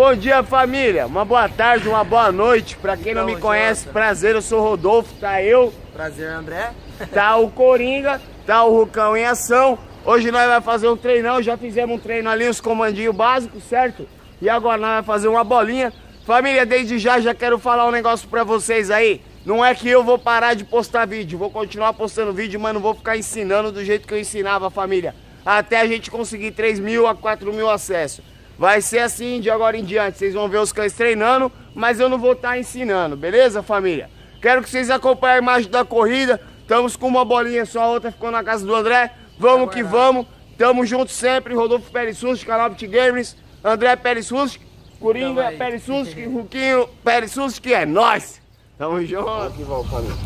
Bom dia, família. Uma boa tarde, uma boa noite. Pra quem não me conhece, prazer, eu sou o Rodolfo, tá eu. Prazer, André. Tá o Coringa, tá o Rucão em ação. Hoje nós vamos fazer um treinão, já fizemos um treino ali, uns comandinhos básicos, certo? E agora nós vamos fazer uma bolinha. Família, desde já quero falar um negócio pra vocês aí. Não é que eu vou parar de postar vídeo, vou continuar postando vídeo, mas não vou ficar ensinando do jeito que eu ensinava, família. Até a gente conseguir 3 mil a 4 mil acessos. Vai ser assim de agora em diante, vocês vão ver os cães treinando, mas eu não vou estar ensinando, beleza, família? Quero que vocês acompanhem a imagem da corrida, estamos com uma bolinha só, a outra ficou na casa do André. Vamos que vamos, tamo junto sempre, Rodolfo Pérez-Sus, Canal Pitgameness, André Pérez-Sus, Coringa Pérez-Sus, Rukinho Pérez-Sus, que é nóis! Tamo junto! Vamos que vamos, família.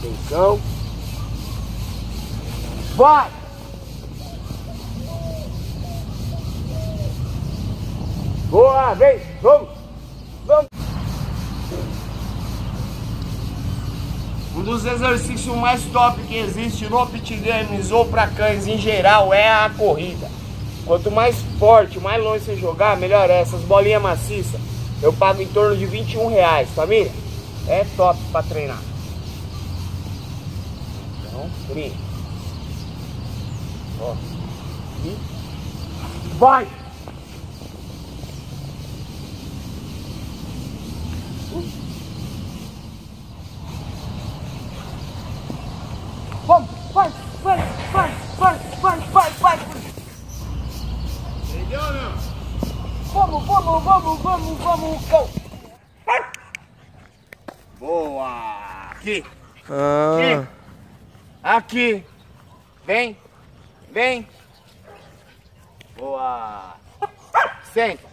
Atenção! Vai! Boa, vem! Vamos! Vamos! Um dos exercícios mais top que existe no Pit Games ou pra cães em geral é a corrida. Quanto mais forte, mais longe você jogar, melhor é. Essas bolinhas maciças eu pago em torno de R$21, família. É top pra treinar. Então, brinca. Ó. E... vai! Vamos, vai! Entendeu ou não? Vamos, go! Boa! Aqui! Ah. Aqui! Vem! Boa! Senta!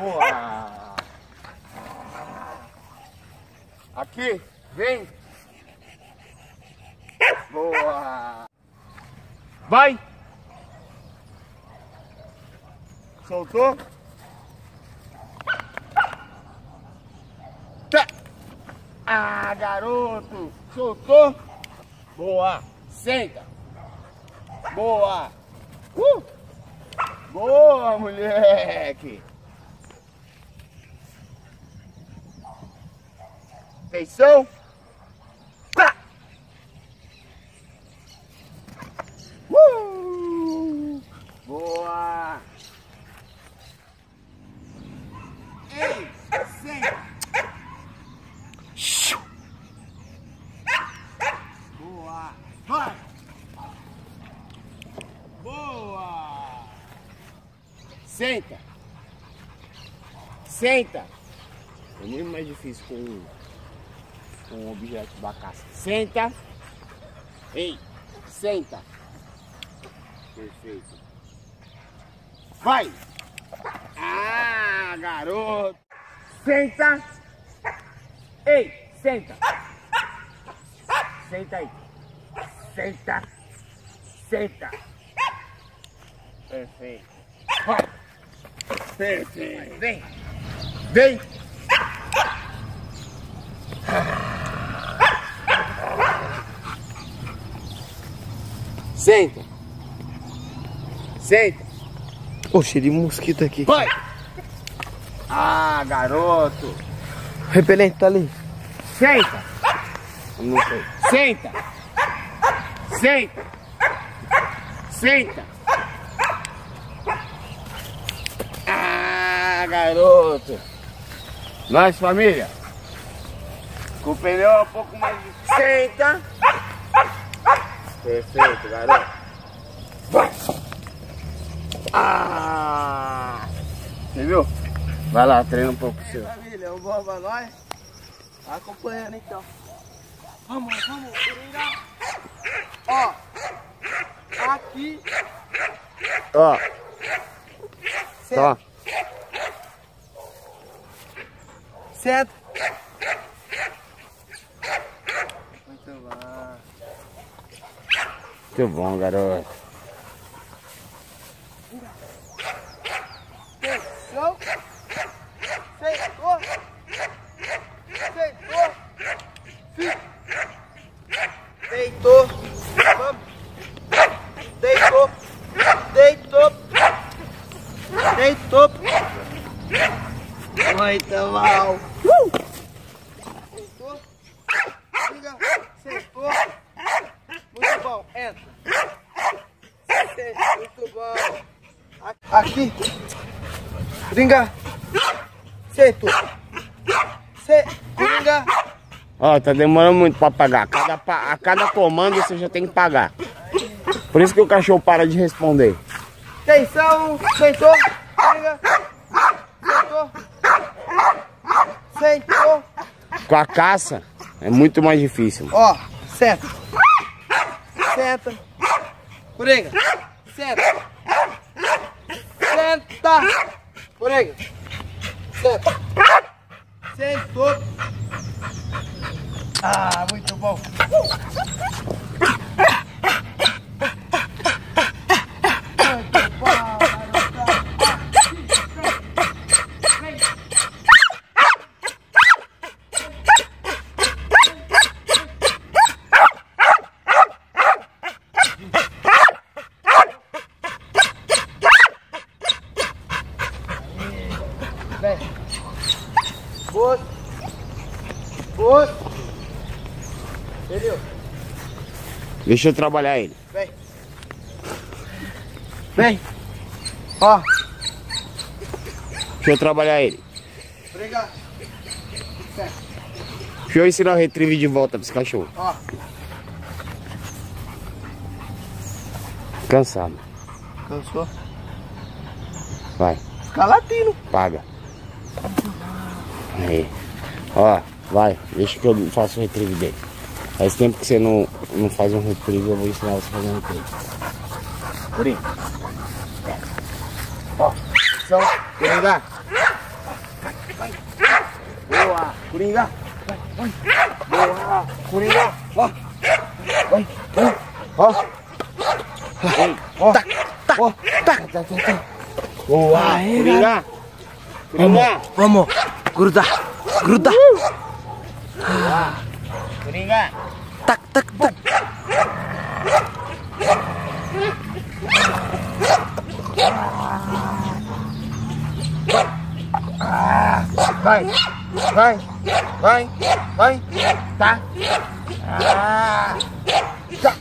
Boa! Aqui! Vem! Boa! Vai! Soltou! Tá. Ah, garoto! Soltou! Boa! Senta! Boa! Boa, moleque! Atenção! Boa! Ei, senta! Boa! Vai! Boa! Senta! É muito mais difícil com um objeto da caça. Senta! Ei, senta! Perfeito! Vai! Ah, garoto! Senta! Ei, senta! Senta aí! Senta! Perfeito! Vai! Perfeito! Vem! Senta! Ô, cheiro de mosquito aqui. Vai! Ah, garoto! O repelente tá ali. Senta! Não sei. Senta! Ah, garoto! Nós, família! Com o pneu é um pouco mais difícil. Senta! Perfeito, garoto! Vai! Ah! Você viu? Vai lá, treina um pouco seu. Família, o bom pra nós. Tá acompanhando então. Vamos, Coringa. Ó. Aqui. Ó. Senta. Muito bom. Muito bom, garoto. Deitou. muito mal. Gostou? Liga, sextou. Muito bom, entra. Sextou, muito bom. Aqui. Gringa. Sextou. Gringa. Ó, tá demorando muito pra pagar. A cada comando você já tem que pagar. Por isso que o cachorro para de responder. Atenção, sentou, liga, sentou, sentou. Com a caça é muito mais difícil. Ó, senta, senta, Coringa, senta, senta, Coringa, senta, sentou. Ah, muito bom. Deixa eu trabalhar ele. Vem. Vem. Ó. Deixa eu trabalhar ele. Obrigado. Deixa eu ensinar o retrieve de volta para esse cachorro. Ó. Cansado. Cansou? Vai. Fica latindo. Paga. Aí. Ó. Vai. Deixa que eu faço o retrieve dele. Faz tempo que você não faz um retrieve, eu vou ensinar você a fazer um retrieve. Coringa. Ó, atenção. Coringa. Vai, vai. Boa. Coringa. Vai, vai. Boa. Coringa. Ó. Vai, vai. Ó. Ó. Tá, tá, ó. Tá, tá, tá. Boa. Coringa. Coringa. Vamos, vamos. Gruda. Gruda. Boa. Coringa. Tac, tac, tac. Ah, vai, vai, vai, vai, tá. Ah, tá.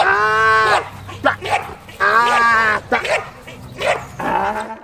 Ah, tá. Ah, tá. Ah.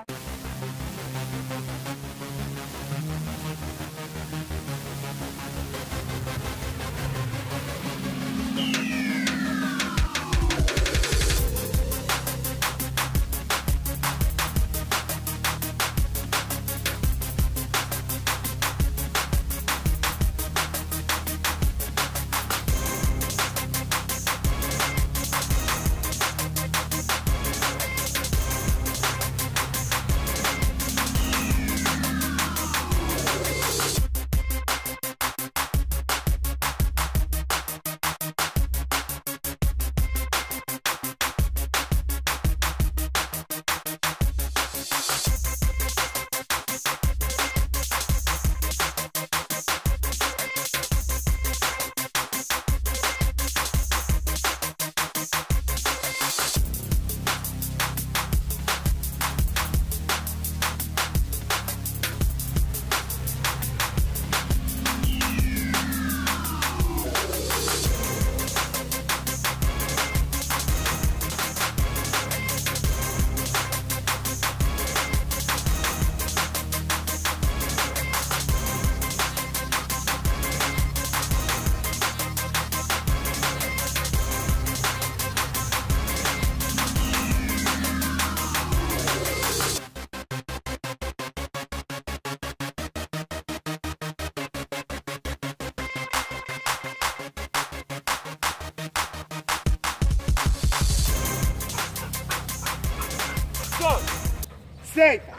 Senta.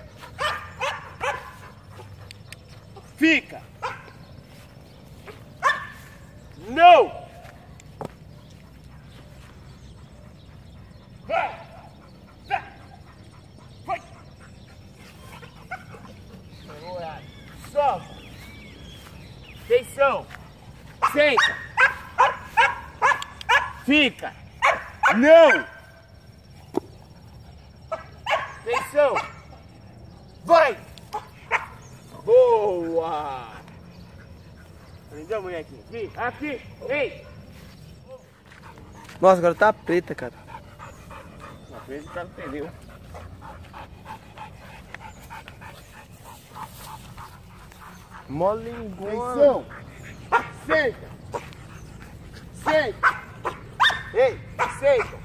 Fica. Não. Vai. Vai. Vai. Solta. Atenção. Senta. Fica. Não. Atenção. Vai! Boa! Prendeu, molequinho. Aqui, vem! Nossa, agora tá preta, cara. Uma vez o cara perdeu. Molingona. Aceita! Aceita! Ei, aceita!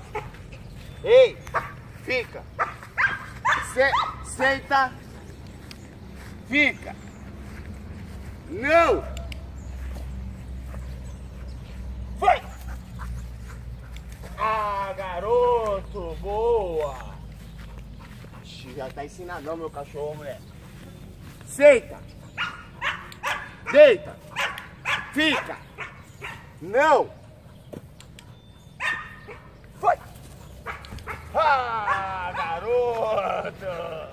Ei, fica! Aceita! Fica! Não! Foi! Ah, garoto! Boa! Já tá ensinadão, meu cachorro, moleque. Aceita! Deita! Fica! Não! Foi! Ah, garoto!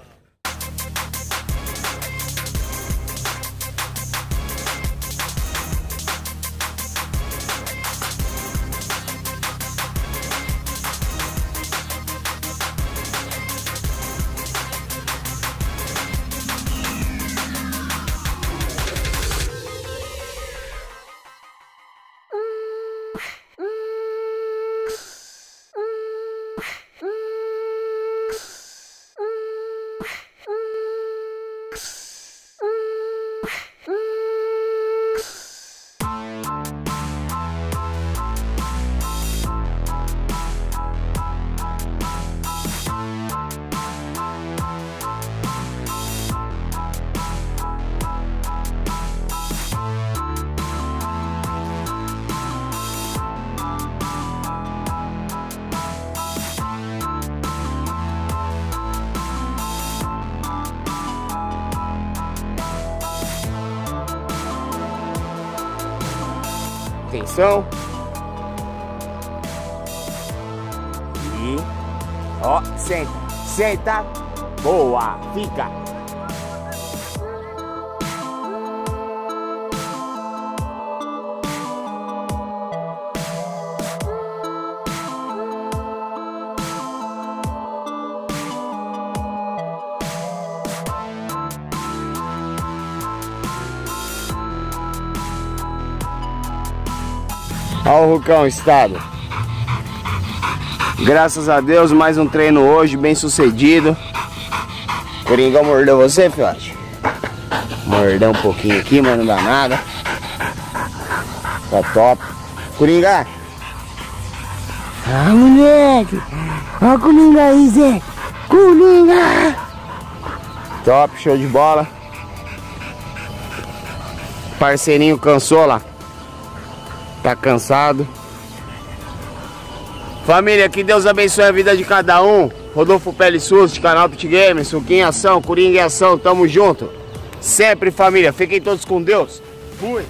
Atenção. E ó, senta, senta, boa, fica. Olha o Rucão, estado. Graças a Deus, mais um treino hoje, bem sucedido. Coringão mordeu você, filhote? Mordeu um pouquinho aqui, mas não dá nada. Tá top. Coringa! Ah, moleque! Olha o Coringa aí, Zé! Coringa! Top, show de bola. Parceirinho cansou lá. Tá cansado. Família, que Deus abençoe a vida de cada um. Rodolfo Pérez-Sus, de Canal Pit Games, Rukinho em ação, Coringa em ação, tamo junto. Sempre, família. Fiquem todos com Deus. Fui.